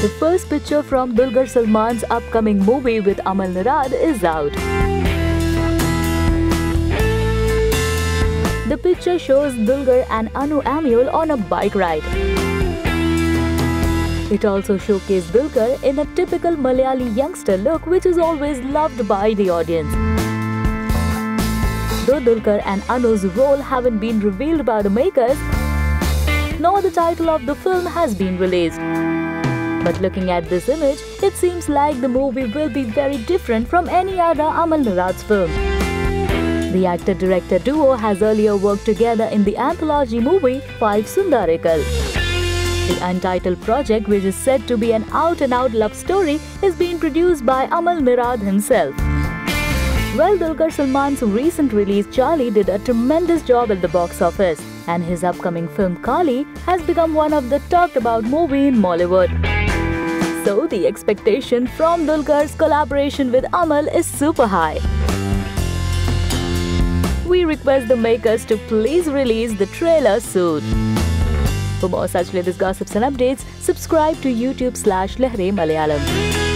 The first picture from Dulquer Salmaan's upcoming movie with Amal Neerad is out. The picture shows Dulquer and Anu Emmanuel on a bike ride. It also showcased Dulquer in a typical Malayali youngster look, which is always loved by the audience. Though Dulquer and Anu's role haven't been revealed by the makers, nor the title of the film has been released. But looking at this image, it seems like the movie will be very different from any other Amal Neerad's film. The actor-director duo has earlier worked together in the anthology movie Five Sundarikal. The untitled project, which is said to be an out-and-out love story, is being produced by Amal Neerad himself. Well, Dulquer Salmaan's recent release Charlie did a tremendous job at the box office, and his upcoming film Kali has become one of the talked-about movies in Mollywood. So the expectation from Dulquer's collaboration with Amal is super high. We request the makers to please release the trailer soon. For more such latest gossips and updates, subscribe to YouTube/Lehren Malayalam.